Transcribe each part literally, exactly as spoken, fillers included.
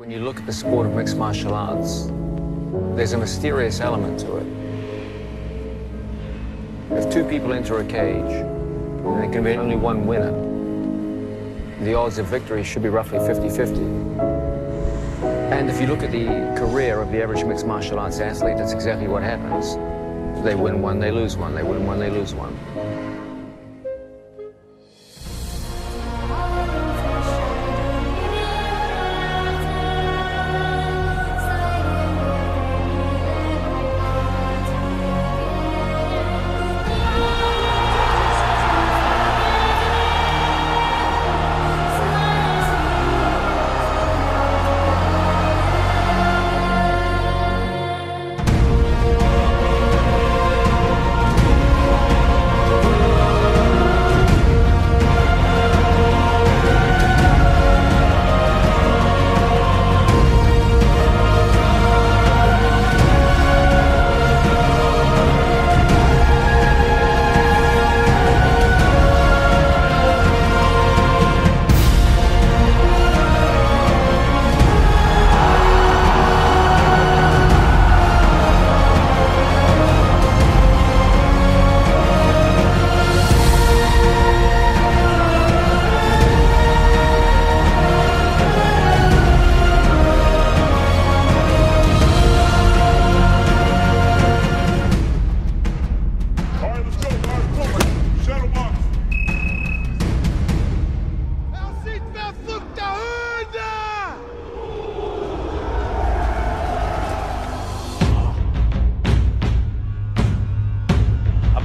When you look at the sport of mixed martial arts, there's a mysterious element to it. If two people enter a cage, and there can be only one winner, the odds of victory should be roughly fifty fifty. And if you look at the career of the average mixed martial arts athlete, that's exactly what happens. They win one, they lose one. They win one, they lose one.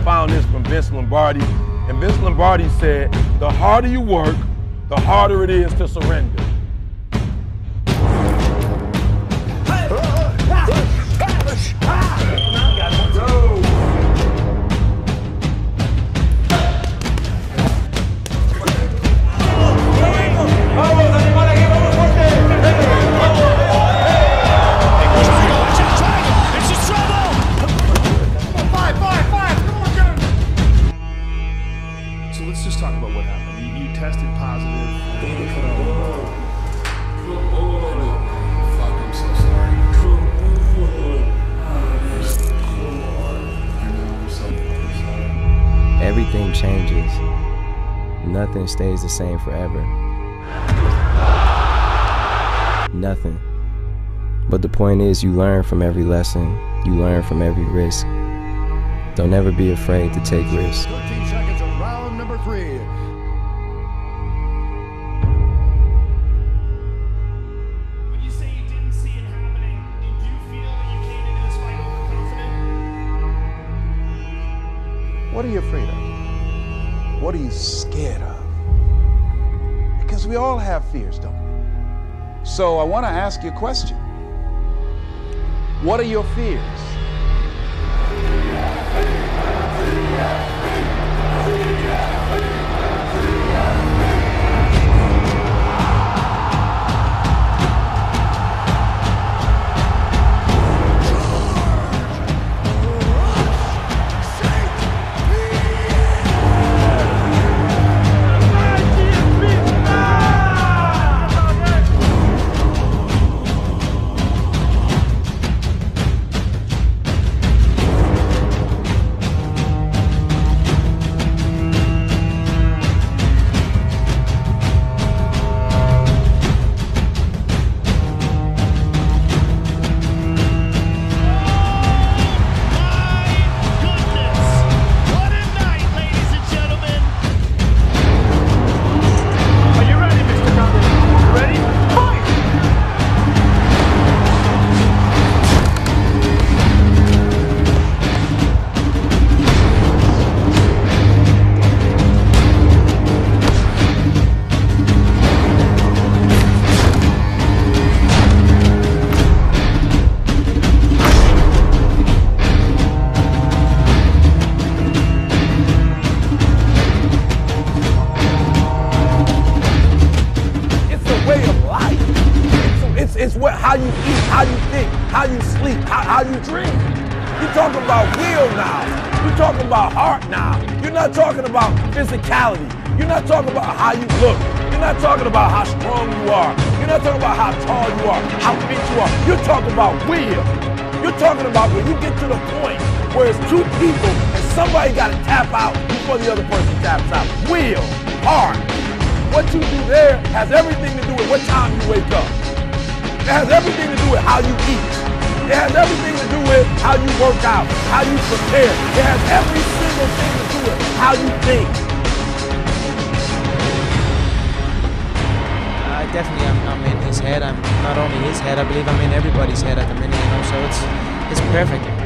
Found this from Vince Lombardi, and Vince Lombardi said, the harder you work, the harder it is to surrender. Let's just talk about what happened. You, you tested positive. Fuck, I'm so sorry. Everything changes. Nothing stays the same forever. Nothing. But the point is, you learn from every lesson. You learn from every risk. Don't ever be afraid to take risks. thirteen seconds of round number three. When you say you didn't see it happening, did you feel that you came into this fight overconfident? What are you afraid of? What are you scared of? Because we all have fears, don't we? So I want to ask you a question. What are your fears? It's what, how you eat, how you think, how you sleep, how, how you dream. You're talking about will now. You're talking about heart now. You're not talking about physicality. You're not talking about how you look. You're not talking about how strong you are. You're not talking about how tall you are, how big you are. You're talking about will. You're talking about when you get to the point where it's two people and somebody got to tap out before the other person taps out. Will, heart. What you do there has everything to do with what time you wake up. It has everything to do with how you eat. It has everything to do with how you work out, how you prepare. It has every single thing to do with how you think. I definitely am I'm in his head. I'm not only his head, I believe I'm in everybody's head at the minute, you know, so it's it's perfect.